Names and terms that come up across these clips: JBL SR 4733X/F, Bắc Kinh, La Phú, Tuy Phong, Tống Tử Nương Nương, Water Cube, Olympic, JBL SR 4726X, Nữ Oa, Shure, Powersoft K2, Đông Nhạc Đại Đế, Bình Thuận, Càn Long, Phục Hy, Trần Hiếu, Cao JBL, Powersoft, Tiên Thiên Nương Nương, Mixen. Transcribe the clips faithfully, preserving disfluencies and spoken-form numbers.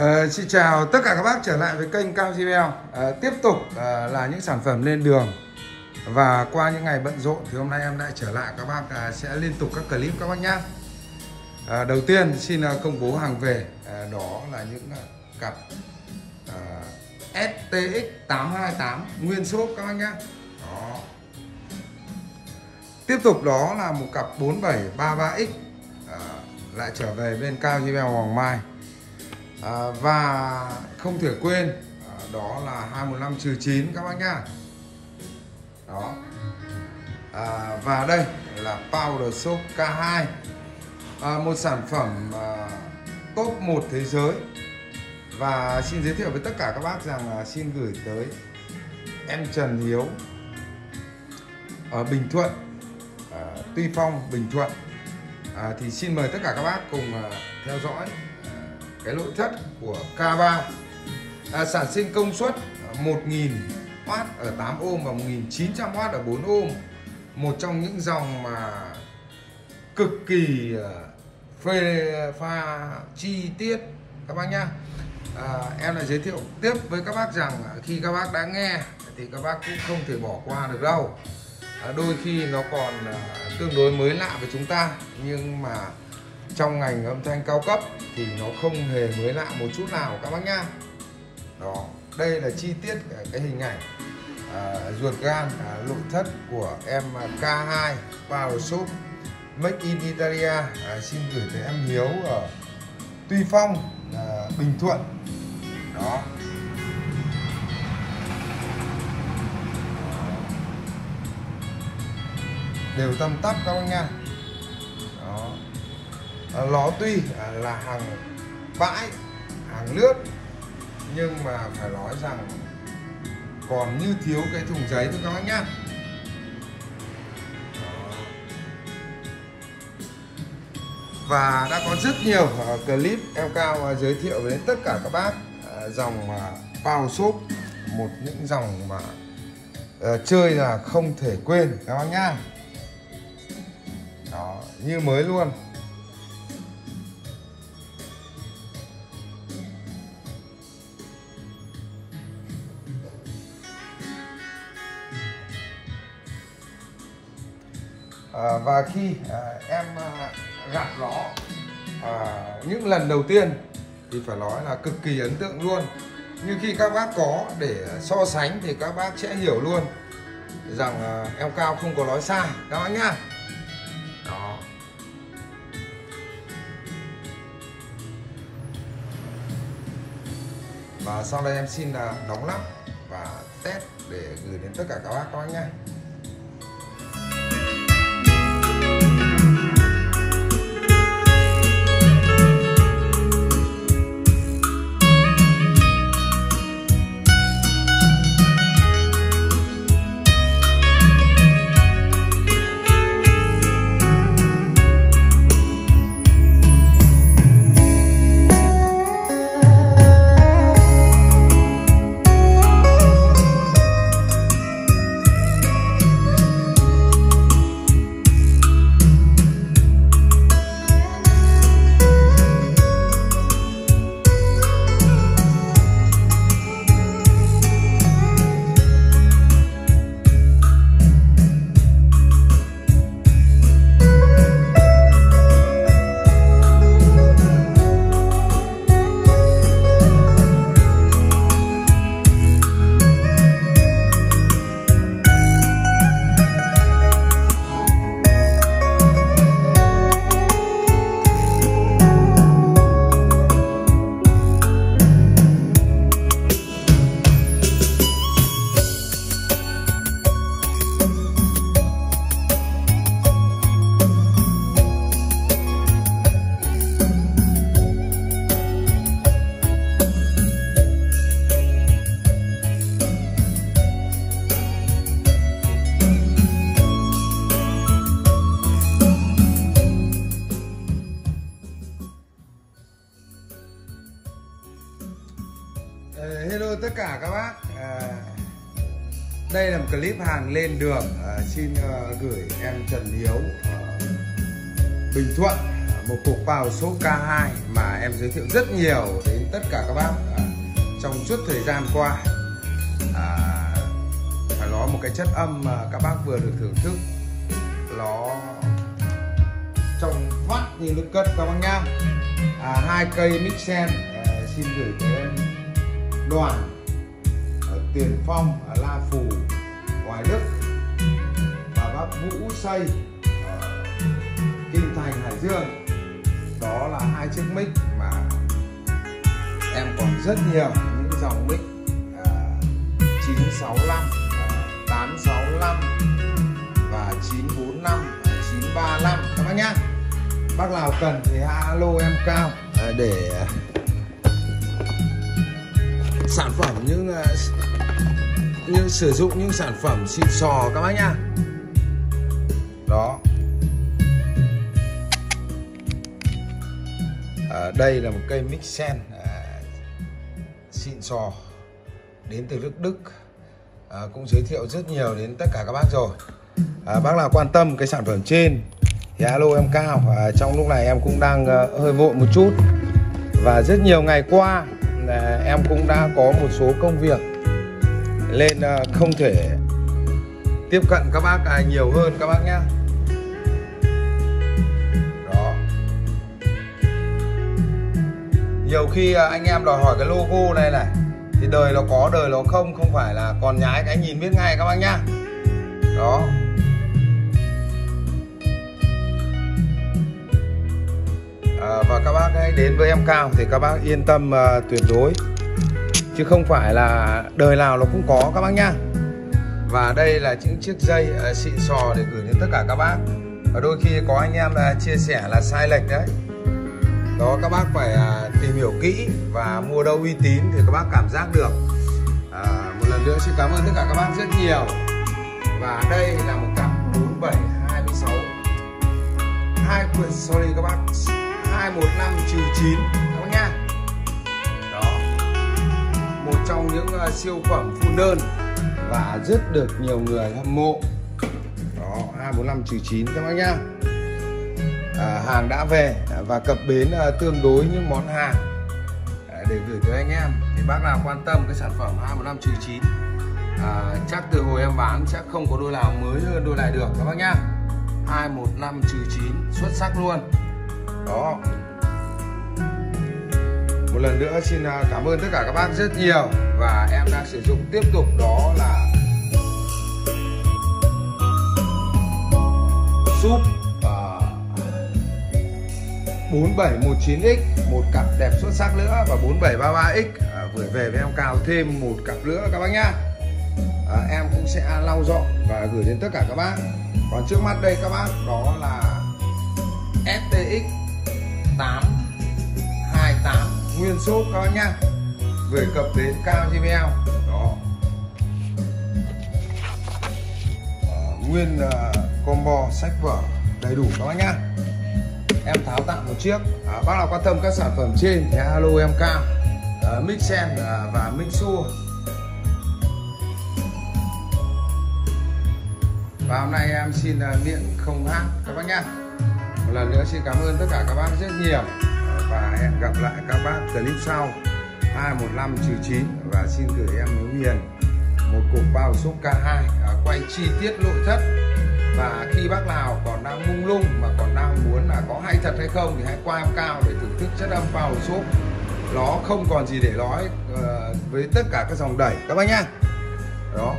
Uh, xin chào tất cả các bác trở lại với kênh Cao gi bê lờ. uh, Tiếp tục uh, là những sản phẩm lên đường. Và qua những ngày bận rộn thì hôm nay em đã trở lại các bác, uh, sẽ liên tục các clip các bác nhé. uh, Đầu tiên xin uh, công bố hàng về, uh, đó là những uh, cặp uh, ét tê ích tám hai tám nguyên shop các bác nhé. Đó. Tiếp tục đó là một cặp bốn bảy ba ba X, uh, lại trở về bên Cao gi bê lờ Hoàng Mai. À, và không thể quên à, đó là hai một năm trừ chín các bác nhá. Đó à, và đây là Powersoft K hai, à, một sản phẩm à, top một thế giới. Và xin giới thiệu với tất cả các bác rằng à, xin gửi tới em Trần Hiếu ở Bình Thuận, à, Tuy Phong, Bình Thuận. à, Thì xin mời tất cả các bác cùng à, theo dõi cái nội thất của K ba, à, sản sinh công suất một nghìn oát ở tám ôm và một nghìn chín trăm oát ở bốn ôm. Một trong những dòng mà cực kỳ phê pha chi tiết các bác nhá. à, Em lại giới thiệu tiếp với các bác rằng khi các bác đã nghe thì các bác cũng không thể bỏ qua được đâu. à, Đôi khi nó còn tương đối mới lạ với chúng ta, nhưng mà trong ngành âm thanh cao cấp thì nó không hề mới lạ một chút nào các bác nhá. Đó, đây là chi tiết cái hình ảnh à, ruột gan nội à, thất của em K hai Powersoft Make in Italia. à, Xin gửi tới em Hiếu ở Tuy Phong, à, Bình Thuận. Đó. Đều tăm tắp các bác nhá. Đó. Nó tuy là hàng bãi, hàng nước, nhưng mà phải nói rằng còn như thiếu cái thùng giấy thôi các bác nhá. Và đã có rất nhiều clip em Cao giới thiệu với tất cả các bác dòng Powersoft, một những dòng mà chơi là không thể quên các bác nhá. Đó, như mới luôn. À, và khi à, em à, gặp nó à, những lần đầu tiên thì phải nói là cực kỳ ấn tượng luôn. Như khi các bác có để so sánh thì các bác sẽ hiểu luôn rằng à, em Cao không có nói sai các bác nhá. Đó. Và sau đây em xin là đóng lắp và test để gửi đến tất cả các bác các bác nhá. Hello tất cả các bác, à, đây là một clip hàng lên đường. à, Xin à, gửi em Trần Hiếu à, Bình Thuận, à, một cục Powersoft K hai mà em giới thiệu rất nhiều đến tất cả các bác à, trong suốt thời gian qua. À, phải nói một cái chất âm mà các bác vừa được thưởng thức nó trong vắt như nước cất các bác nhá. À, hai cây Mixen à, xin gửi đến Đoàn ở Tiền Phong ở La Phú ngoài Đức và bác Vũ Xây ở Kinh Thành Hải Dương. Đó là hai chiếc mic mà em còn rất nhiều những dòng mic à, chín sáu năm, à, tám sáu năm và chín bốn năm, chín ba năm các bác nhá. Bác nào cần thì alo em Cao à, để sản phẩm những những sử dụng những sản phẩm xịn sò các bác nhá. Đó à, đây là một cây Mixen à, xịn sò đến từ nước Đức à, cũng giới thiệu rất nhiều đến tất cả các bác rồi. À, bác nào quan tâm cái sản phẩm trên thì alo em Cao. À, trong lúc này em cũng đang uh, hơi vội một chút và rất nhiều ngày qua uh, em cũng đã có một số công việc nên uh, không thể tiếp cận các bác uh, nhiều hơn các bác nhé. Đó, nhiều khi uh, anh em đòi hỏi cái logo này này thì đời nó có đời nó không, không phải là còn nhái cái nhìn biết ngay các bác nhá. Đó, à, và các bác hãy đến với em Cao thì các bác yên tâm uh, tuyệt đối, chứ không phải là đời nào nó cũng có các bác nhá. Và đây là những chiếc dây uh, xịn sò để gửi đến tất cả các bác. Và đôi khi có anh em uh, chia sẻ là sai lệch đấy. Đó, các bác phải uh, tìm hiểu kỹ và mua đâu uy tín thì các bác cảm giác được. uh, Một lần nữa xin cảm ơn tất cả các bác rất nhiều. Và đây là một cặp bốn bảy hai sáu, hai quyển sorry các bác, hai một năm trừ chín các bác nhá. Đó, một trong những uh, siêu phẩm full đơn và rất được nhiều người hâm mộ. Đó, hai một năm trừ chín các bác nhá. À, hàng đã về và cập bến uh, tương đối những món hàng à, để gửi tới anh em. Thì bác nào quan tâm cái sản phẩm hai một năm trừ chín, à, chắc từ hồi em bán chắc không có đôi nào mới hơn đôi này được các bác nhá. Hai một năm trừ chín xuất sắc luôn. Đó, một lần nữa xin cảm ơn tất cả các bác rất nhiều. Và em đang sử dụng tiếp tục đó là súp bốn bảy một chín X, một cặp đẹp xuất sắc nữa, và bốn bảy ba ba X à, vừa về với em Cao thêm một cặp nữa các bác nhá. À, em cũng sẽ lau dọn và gửi đến tất cả các bác. Còn trước mắt đây các bác, đó là ét tê ích tám hai tám nguyên shop các bác nhá, gửi cập đến Cao gi bê lờ. Đó, à, nguyên uh, combo sách vở đầy đủ các bác nhá. Em tháo tặng một chiếc. à, Bác nào quan tâm các sản phẩm trên thì alo em Cao. à, Mixen à, và Shure. Và hôm nay em xin uh, miệng không hát các bác nhá. Một lần nữa xin cảm ơn tất cả các bác rất nhiều. Và hẹn gặp lại các bác clip sau. Hai một năm trừ chín. Và xin gửi em Hiếu Hiền một cục Powersoft K hai uh, quay chi tiết nội thất. Và khi bác nào còn đang mung lung mà còn đang muốn là có hay thật hay không thì hãy qua em Cao để thưởng thức chất âm Powersoft. Nó không còn gì để nói uh, với tất cả các dòng đẩy các bác nhá. Đó,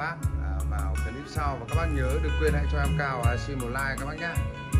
bác vào clip sau, và các bác nhớ đừng quên hãy cho em Cao xin một like các bác nhé.